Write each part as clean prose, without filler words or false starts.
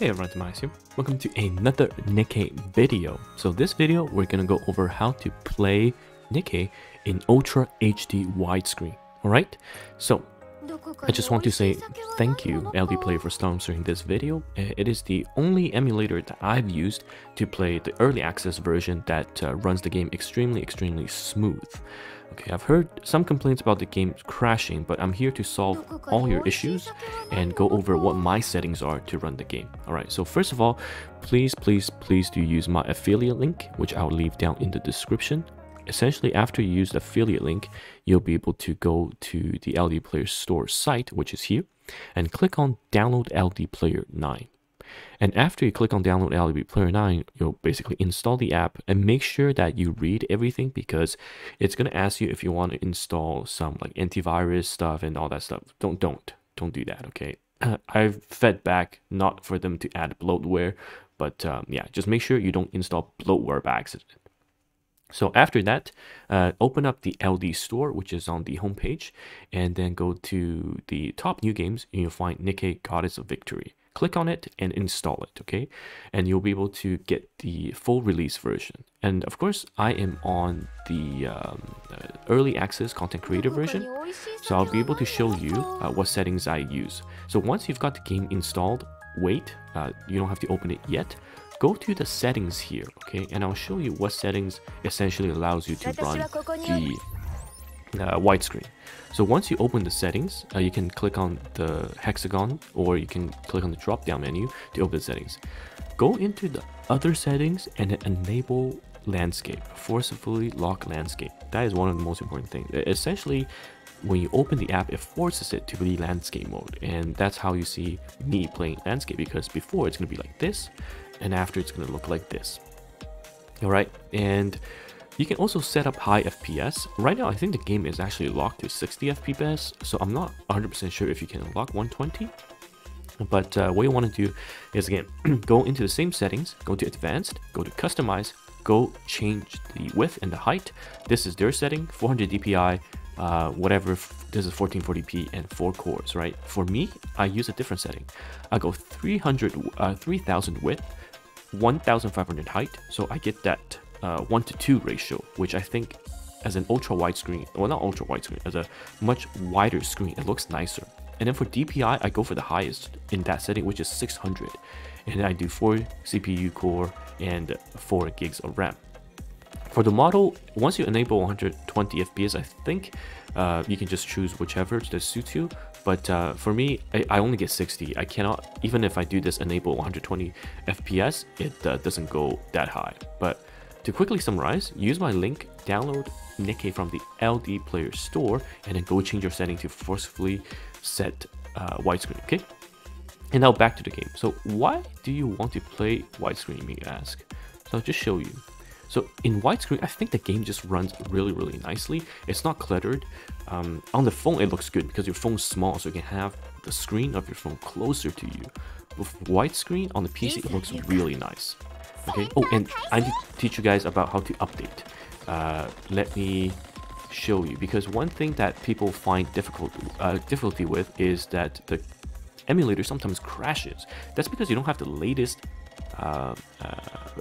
Hey everyone, TimaeuSS here. Welcome to another NIKKE video. So this video, we're gonna go over how to play NIKKE in Ultra HD widescreen. All right. So I just want to say thank you, LDPlayer, for sponsoring this video. It is the only emulator that I've used to play the early access version that runs the game extremely smooth. Okay, I've heard some complaints about the game crashing, but I'm here to solve all your issues and go over what my settings are to run the game. Alright, so first of all, please do use my affiliate link, which I'll leave down in the description. Essentially, after you use the affiliate link, you'll be able to go to the LDPlayer store site, which is here, and click on Download LDPlayer 9. And after you click on Download LDPlayer 9, you'll basically install the app and make sure that you read everything, because it's going to ask you if you want to install some like antivirus stuff and all that stuff. Don't do that, okay? I've fed back not for them to add bloatware, but yeah, just make sure you don't install bloatware by accident. So after that, open up the LD store, which is on the homepage, and then go to the top new games, and you'll find NIKKE Goddess of Victory. Click on it and install it, okay? And you'll be able to get the full release version. And of course, I am on the early access content creator version, so I'll be able to show you what settings I use. So once you've got the game installed, wait, you don't have to open it yet. Go to the settings here, okay, and I'll show you what settings essentially allows you to run the widescreen. So once you open the settings, you can click on the hexagon, or you can click on the drop-down menu to open the settings. Go into the other settings and enable landscape, forcefully lock landscape. That is one of the most important things. Essentially, when you open the app, it forces it to be landscape mode, and that's how you see me playing landscape, because before it's going to be like this, and after it's going to look like this. All right, and you can also set up high FPS. Right now, I think the game is actually locked to 60 FPS, so I'm not 100% sure if you can unlock 120. But what you want to do is, again, go into the same settings, go to advanced, go to customize, go change the width and the height. This is their setting, 400 DPI, whatever. This is 1440p and 4 cores, right? For me, I use a different setting. I go 3000 width, 1500 height, so I get that 1:2 ratio, which I think as an ultra widescreen, well, not ultra widescreen, as a much wider screen, it looks nicer. And then for DPI, I go for the highest in that setting, which is 600, and then I do 4 CPU core and 4 gigs of RAM. For the model, once you enable 120 FPS, I think you can just choose whichever that suits you. But for me, I only get 60. I cannot, even if I do this enable 120 FPS, it doesn't go that high. But to quickly summarize, use my link, download NIKKE from the LDPlayer store, and then go change your setting to forcefully set widescreen, okay? And now back to the game. So why do you want to play widescreen, you may ask? So I'll just show you. So in widescreen, I think the game just runs really nicely. It's not cluttered. On the phone, it looks good because your phone's small, so you can have the screen of your phone closer to you. With widescreen on the PC, it looks really nice. Okay. Oh, and I need to teach you guys about how to update. Let me show you, because one thing that people find difficulty with is that the emulator sometimes crashes. That's because you don't have the latest.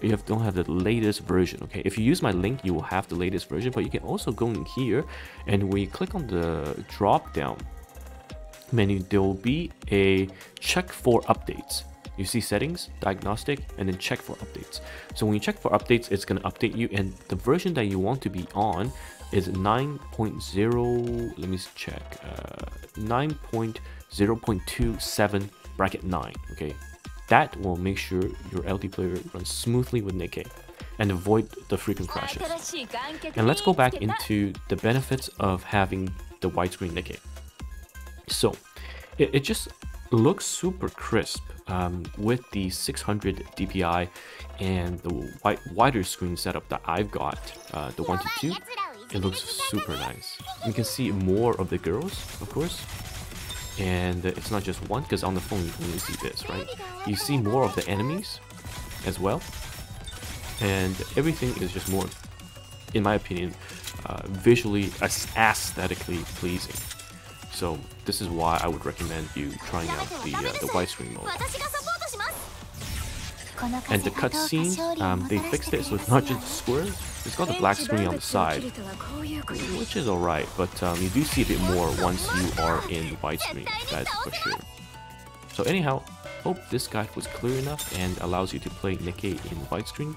You don't have the latest version, okay? If you use my link, you will have the latest version, but you can also go in here, and when you click on the drop down menu, there will be a check for updates. You see settings, diagnostic, and then check for updates. So when you check for updates, it's going to update you, and the version that you want to be on is 9.0, let me check, 9.0.27/9, okay? That will make sure your LDPlayer runs smoothly with NIKKE and avoid the frequent crashes. And let's go back into the benefits of having the widescreen NIKKE. So it just looks super crisp with the 600 DPI and the wider screen setup that I've got, the 1:2. It looks super nice. You can see more of the girls, of course. And it's not just one, because on the phone you can only see this, right? You see more of the enemies as well, and everything is just more, in my opinion, visually, aesthetically pleasing. So this is why I would recommend you trying out the widescreen mode. And the cutscene, they fixed it so it's not just square, it's got the black screen on the side, which is alright, but you do see a bit more once you are in widescreen, that's for sure. So anyhow, hope this guide was clear enough and allows you to play Nikke in widescreen.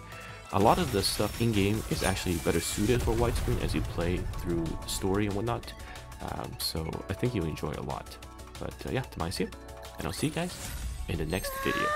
A lot of the stuff in-game is actually better suited for widescreen as you play through the story and whatnot, so I think you'll enjoy it a lot. But yeah, TimaeuSS here, and I'll see you guys in the next video.